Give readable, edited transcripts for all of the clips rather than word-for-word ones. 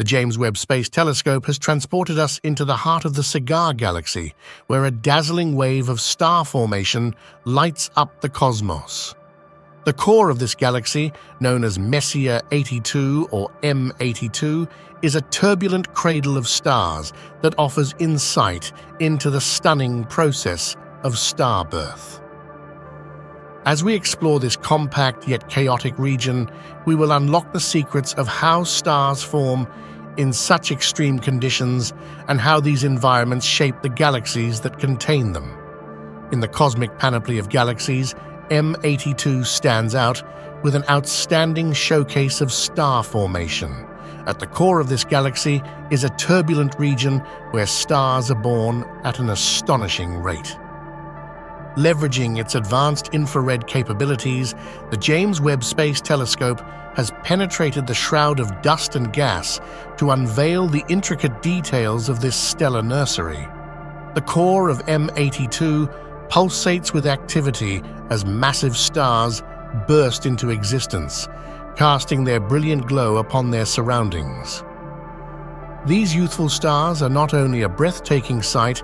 The James Webb Space Telescope has transported us into the heart of the Cigar Galaxy, where a dazzling wave of star formation lights up the cosmos. The core of this galaxy, known as Messier 82 or M82, is a turbulent cradle of stars that offers insight into the stunning process of star birth. As we explore this compact yet chaotic region, we will unlock the secrets of how stars form in such extreme conditions and how these environments shape the galaxies that contain them. In the cosmic panoply of galaxies, M82 stands out with an outstanding showcase of star formation. At the core of this galaxy is a turbulent region where stars are born at an astonishing rate. Leveraging its advanced infrared capabilities, the James Webb Space Telescope has penetrated the shroud of dust and gas to unveil the intricate details of this stellar nursery. The core of M82 pulsates with activity as massive stars burst into existence, casting their brilliant glow upon their surroundings. These youthful stars are not only a breathtaking sight,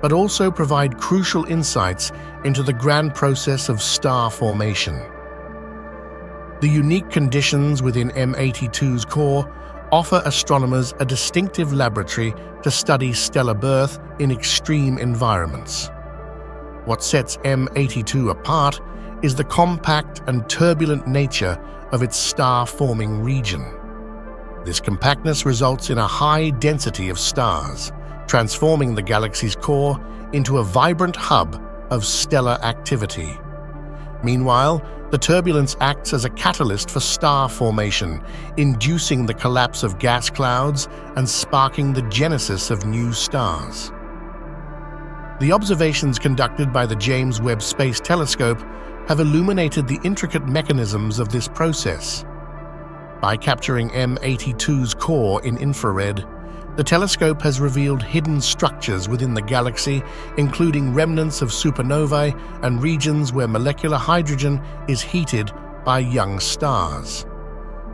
but also provide crucial insights into the grand process of star formation. The unique conditions within M82's core offer astronomers a distinctive laboratory to study stellar birth in extreme environments. What sets M82 apart is the compact and turbulent nature of its star-forming region. This compactness results in a high density of stars, transforming the galaxy's core into a vibrant hub of stellar activity. Meanwhile, the turbulence acts as a catalyst for star formation, inducing the collapse of gas clouds and sparking the genesis of new stars. The observations conducted by the James Webb Space Telescope have illuminated the intricate mechanisms of this process. By capturing M82's core in infrared, the telescope has revealed hidden structures within the galaxy, including remnants of supernovae and regions where molecular hydrogen is heated by young stars.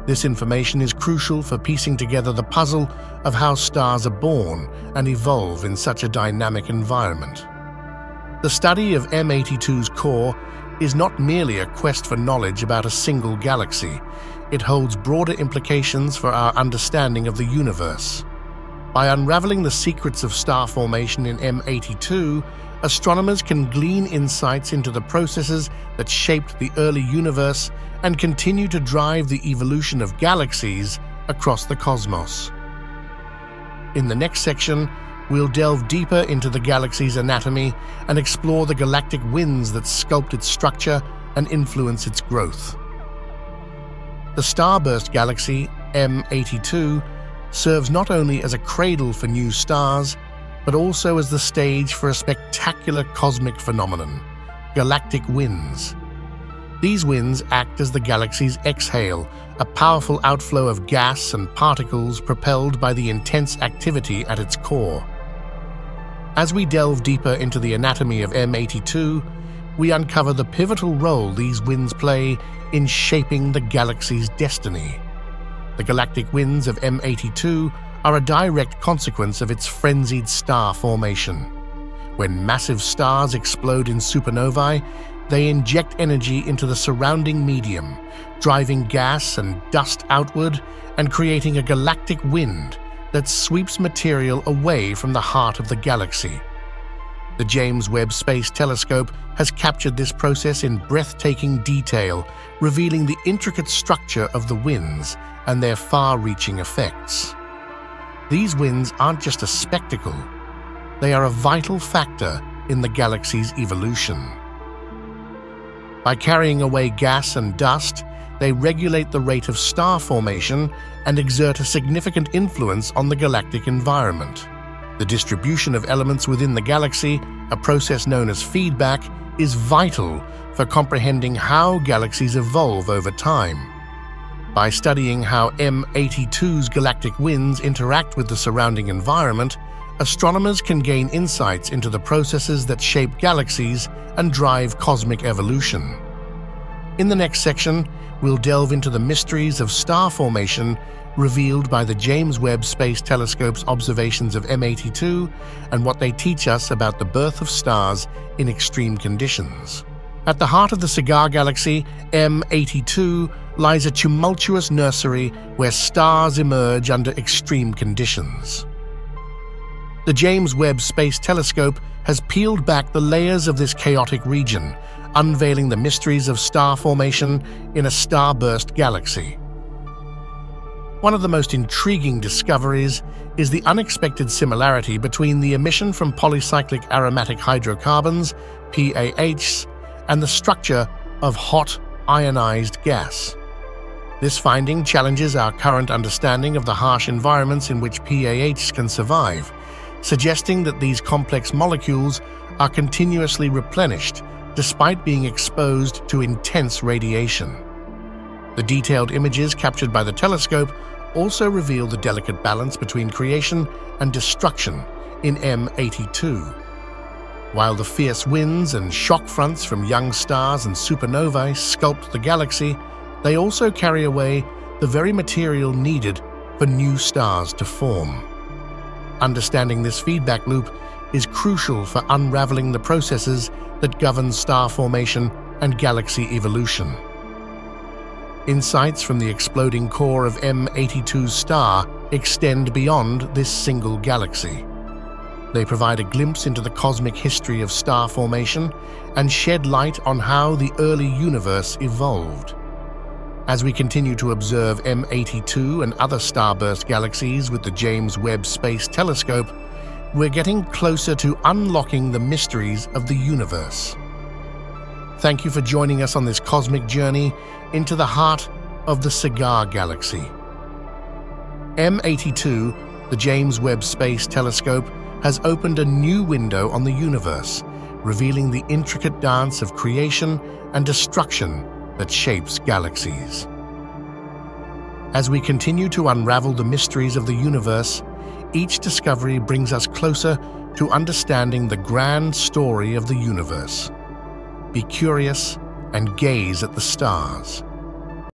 This information is crucial for piecing together the puzzle of how stars are born and evolve in such a dynamic environment. The study of M82's core is not merely a quest for knowledge about a single galaxy. It holds broader implications for our understanding of the universe. By unraveling the secrets of star formation in M82, astronomers can glean insights into the processes that shaped the early universe and continue to drive the evolution of galaxies across the cosmos. In the next section, we'll delve deeper into the galaxy's anatomy and explore the galactic winds that sculpt its structure and influence its growth. The starburst galaxy, M82, serves not only as a cradle for new stars, but also as the stage for a spectacular cosmic phenomenon, galactic winds. These winds act as the galaxy's exhale, a powerful outflow of gas and particles propelled by the intense activity at its core. As we delve deeper into the anatomy of M82, we uncover the pivotal role these winds play in shaping the galaxy's destiny. The galactic winds of M82 are a direct consequence of its frenzied star formation. When massive stars explode in supernovae, they inject energy into the surrounding medium, driving gas and dust outward and creating a galactic wind that sweeps material away from the heart of the galaxy. The James Webb Space Telescope has captured this process in breathtaking detail, revealing the intricate structure of the winds and their far-reaching effects. These winds aren't just a spectacle, they are a vital factor in the galaxy's evolution. By carrying away gas and dust, they regulate the rate of star formation and exert a significant influence on the galactic environment. The distribution of elements within the galaxy, a process known as feedback, is vital for comprehending how galaxies evolve over time. By studying how M82's galactic winds interact with the surrounding environment, astronomers can gain insights into the processes that shape galaxies and drive cosmic evolution. In the next section, we'll delve into the mysteries of star formation revealed by the James Webb Space Telescope's observations of M82 and what they teach us about the birth of stars in extreme conditions. At the heart of the Cigar Galaxy, M82, lies a tumultuous nursery where stars emerge under extreme conditions. The James Webb Space Telescope has peeled back the layers of this chaotic region, unveiling the mysteries of star formation in a starburst galaxy. One of the most intriguing discoveries is the unexpected similarity between the emission from polycyclic aromatic hydrocarbons, PAHs, and the structure of hot, ionized gas. This finding challenges our current understanding of the harsh environments in which PAHs can survive, suggesting that these complex molecules are continuously replenished despite being exposed to intense radiation. The detailed images captured by the telescope also reveal the delicate balance between creation and destruction in M82. While the fierce winds and shock fronts from young stars and supernovae sculpt the galaxy, they also carry away the very material needed for new stars to form. Understanding this feedback loop is crucial for unraveling the processes that govern star formation and galaxy evolution. Insights from the exploding core of M82's star extend beyond this single galaxy. They provide a glimpse into the cosmic history of star formation and shed light on how the early universe evolved. As we continue to observe M82 and other starburst galaxies with the James Webb Space Telescope, we're getting closer to unlocking the mysteries of the universe. Thank you for joining us on this cosmic journey into the heart of the Cigar Galaxy. M82, the James Webb Space Telescope, has opened a new window on the universe, revealing the intricate dance of creation and destruction that shapes galaxies. As we continue to unravel the mysteries of the universe, each discovery brings us closer to understanding the grand story of the universe. Be curious and gaze at the stars.